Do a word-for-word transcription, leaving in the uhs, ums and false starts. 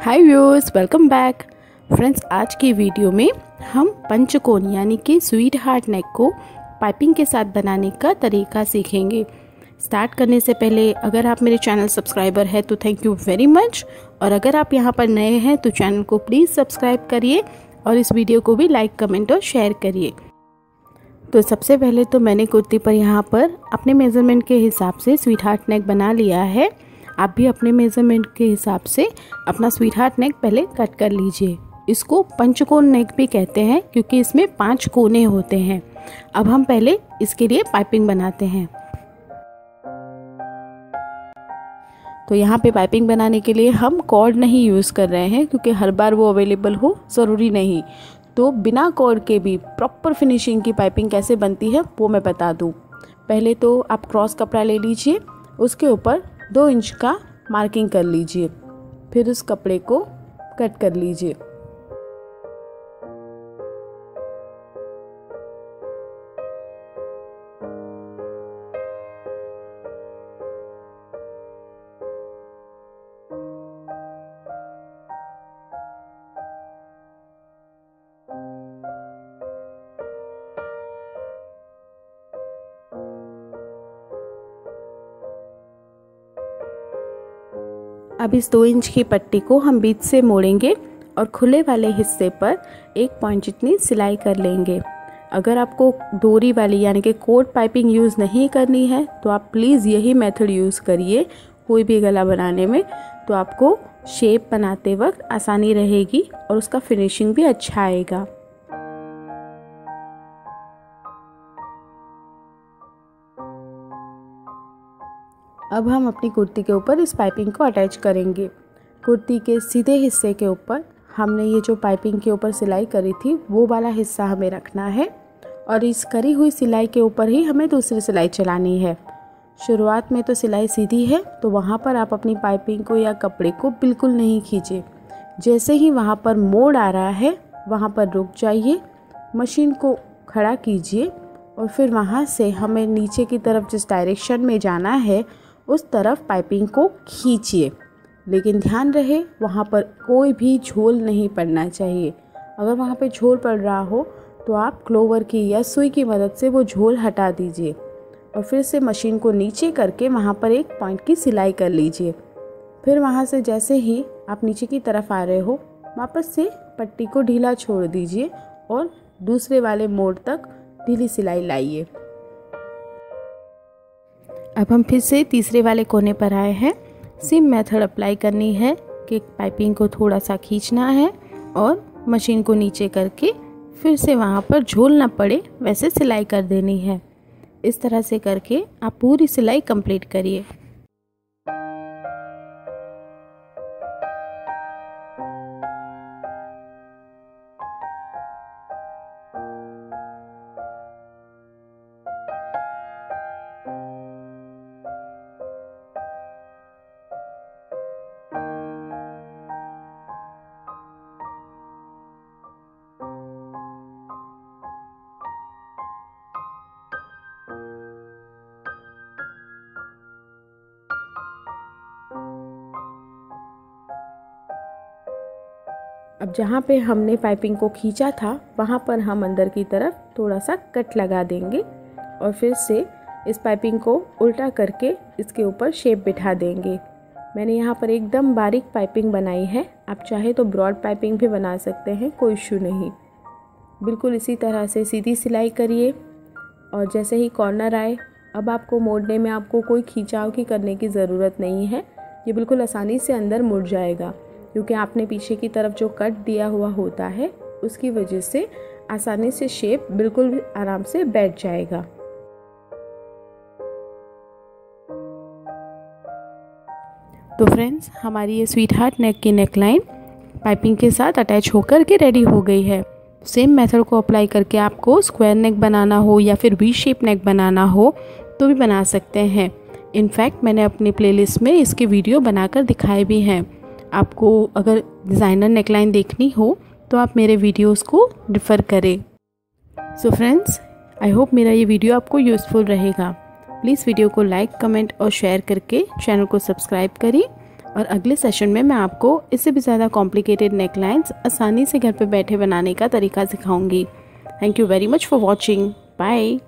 हाय viewers, welcome back friends. आज की video में हम पंचकोन यानी कि स्वीट हार्ट नेक को पाइपिंग के साथ बनाने का तरीका सीखेंगे। स्टार्ट करने से पहले अगर आप मेरे चैनल सब्सक्राइबर हैं तो थैंक यू वेरी मच, और अगर आप यहाँ पर नए हैं तो चैनल को प्लीज़ सब्सक्राइब करिए और इस वीडियो को भी लाइक, कमेंट और शेयर करिए। तो सबसे पहले तो मैंने कुर्ती पर यहाँ पर अपने मेज़रमेंट के हिसाब से स्वीट हार्ट नेक बना लिया है। आप भी अपने मेज़रमेंट के हिसाब से अपना स्वीट हार्ट नेक पहले कट कर लीजिए। इसको पंचकोन नेक भी कहते हैं क्योंकि इसमें पांच कोने होते हैं। अब हम पहले इसके लिए पाइपिंग बनाते हैं। तो यहाँ पे पाइपिंग बनाने के लिए हम कॉर्ड नहीं यूज़ कर रहे हैं क्योंकि हर बार वो अवेलेबल हो ज़रूरी नहीं। तो बिना कॉर्ड के भी प्रॉपर फिनिशिंग की पाइपिंग कैसे बनती है वो मैं बता दूँ। पहले तो आप क्रॉस कपड़ा ले लीजिए, उसके ऊपर दो इंच का मार्किंग कर लीजिए, फिर उस कपड़े को कट कर लीजिए। अब इस दो इंच की पट्टी को हम बीच से मोड़ेंगे और खुले वाले हिस्से पर एक पॉइंट जितनी सिलाई कर लेंगे। अगर आपको डोरी वाली यानी कि कोट पाइपिंग यूज़ नहीं करनी है तो आप प्लीज़ यही मेथड यूज़ करिए कोई भी गला बनाने में, तो आपको शेप बनाते वक्त आसानी रहेगी और उसका फिनिशिंग भी अच्छा आएगा। अब हम अपनी कुर्ती के ऊपर इस पाइपिंग को अटैच करेंगे। कुर्ती के सीधे हिस्से के ऊपर हमने ये जो पाइपिंग के ऊपर सिलाई करी थी वो वाला हिस्सा हमें रखना है, और इस करी हुई सिलाई के ऊपर ही हमें दूसरी सिलाई चलानी है। शुरुआत में तो सिलाई सीधी है तो वहाँ पर आप अपनी पाइपिंग को या कपड़े को बिल्कुल नहीं खींचे। जैसे ही वहाँ पर मोड़ आ रहा है वहाँ पर रुक जाइए, मशीन को खड़ा कीजिए और फिर वहाँ से हमें नीचे की तरफ जिस डायरेक्शन में जाना है उस तरफ पाइपिंग को खींचिए। लेकिन ध्यान रहे वहाँ पर कोई भी झोल नहीं पड़ना चाहिए। अगर वहाँ पे झोल पड़ रहा हो तो आप क्लोवर की या सुई की मदद से वो झोल हटा दीजिए और फिर से मशीन को नीचे करके वहाँ पर एक पॉइंट की सिलाई कर लीजिए। फिर वहाँ से जैसे ही आप नीचे की तरफ आ रहे हो वापस से पट्टी को ढीला छोड़ दीजिए और दूसरे वाले मोड़ तक ढीली सिलाई लाइए। अब हम फिर से तीसरे वाले कोने पर आए हैं। सेम मेथड अप्लाई करनी है कि पाइपिंग को थोड़ा सा खींचना है और मशीन को नीचे करके फिर से वहाँ पर झोल ना पड़े वैसे सिलाई कर देनी है। इस तरह से करके आप पूरी सिलाई कंप्लीट करिए। अब जहाँ पे हमने पाइपिंग को खींचा था वहाँ पर हम अंदर की तरफ थोड़ा सा कट लगा देंगे और फिर से इस पाइपिंग को उल्टा करके इसके ऊपर शेप बिठा देंगे। मैंने यहाँ पर एकदम बारीक पाइपिंग बनाई है, आप चाहे तो ब्रॉड पाइपिंग भी बना सकते हैं, कोई इशू नहीं। बिल्कुल इसी तरह से सीधी सिलाई करिए और जैसे ही कॉर्नर आए अब आपको मोड़ने में आपको कोई खिंचाव की करने की ज़रूरत नहीं है। ये बिल्कुल आसानी से अंदर मुड़ जाएगा क्योंकि आपने पीछे की तरफ जो कट दिया हुआ होता है उसकी वजह से आसानी से शेप बिल्कुल आराम से बैठ जाएगा। तो फ्रेंड्स, हमारी ये स्वीट हार्ट नेक की नेकलाइन पाइपिंग के साथ अटैच होकर के रेडी हो गई है। सेम मेथड को अप्लाई करके आपको स्क्वायर नेक बनाना हो या फिर वी शेप नेक बनाना हो तो भी बना सकते हैं। इनफैक्ट मैंने अपनी प्लेलिस्ट में इसके वीडियो बनाकर दिखाए भी हैं। आपको अगर डिज़ाइनर नेकलाइन देखनी हो तो आप मेरे वीडियोस को रेफर करें। सो फ्रेंड्स, आई होप मेरा ये वीडियो आपको यूज़फुल रहेगा। प्लीज़ वीडियो को लाइक, कमेंट और शेयर करके चैनल को सब्सक्राइब करें और अगले सेशन में मैं आपको इससे भी ज़्यादा कॉम्प्लिकेटेड नेकलाइंस आसानी से घर पर बैठे बनाने का तरीका सिखाऊंगी। Thank you very much for watching. Bye.